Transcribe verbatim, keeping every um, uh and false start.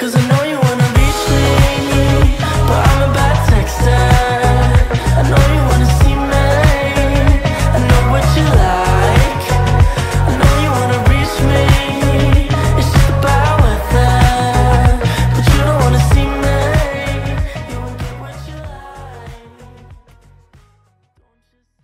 'Cause I know you